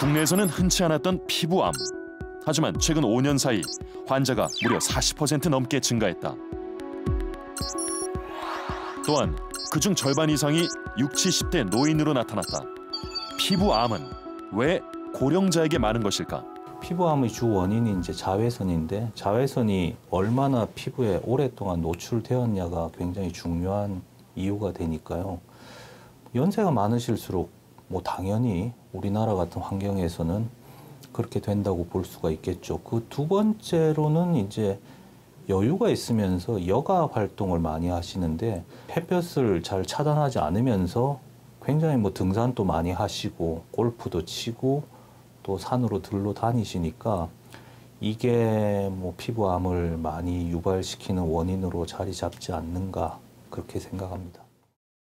국내에서는 흔치 않았던 피부암. 하지만 최근 5년 사이 환자가 무려 40% 넘게 증가했다. 또한 그중 절반 이상이 60, 70대 노인으로 나타났다. 피부암은 왜 고령자에게 많은 것일까? 피부암의 주 원인이 이제 자외선인데, 자외선이 얼마나 피부에 오랫동안 노출되었냐가 굉장히 중요한 이유가 되니까요. 연세가 많으실수록 뭐 당연히 우리나라 같은 환경에서는 그렇게 된다고 볼 수가 있겠죠. 그 두 번째로는 이제 여유가 있으면서 여가 활동을 많이 하시는데, 햇볕을 잘 차단하지 않으면서 굉장히 뭐 등산도 많이 하시고 골프도 치고 또 산으로 들로 다니시니까 이게 뭐 피부암을 많이 유발시키는 원인으로 자리 잡지 않는가, 그렇게 생각합니다.